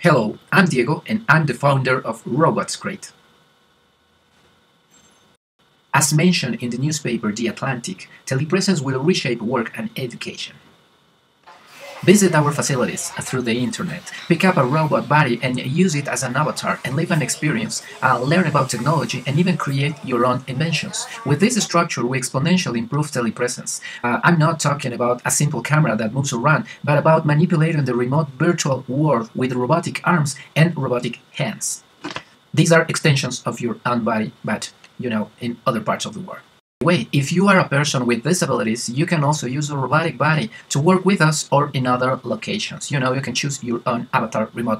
Hello, I'm Diego and I'm the founder of Robots Crate. As mentioned in the newspaper The Atlantic, telepresence will reshape work and education. Visit our facilities through the internet, pick up a robot body and use it as an avatar and live an experience, learn about technology and even create your own inventions. With this structure we exponentially improve telepresence. I'm not talking about a simple camera that moves around, but about manipulating the remote virtual world with robotic arms and robotic hands. These are extensions of your own body, but you know, in other parts of the world. Wait, if you are a person with disabilities, you can also use a robotic body to work with us or in other locations. You know, you can choose your own avatar remote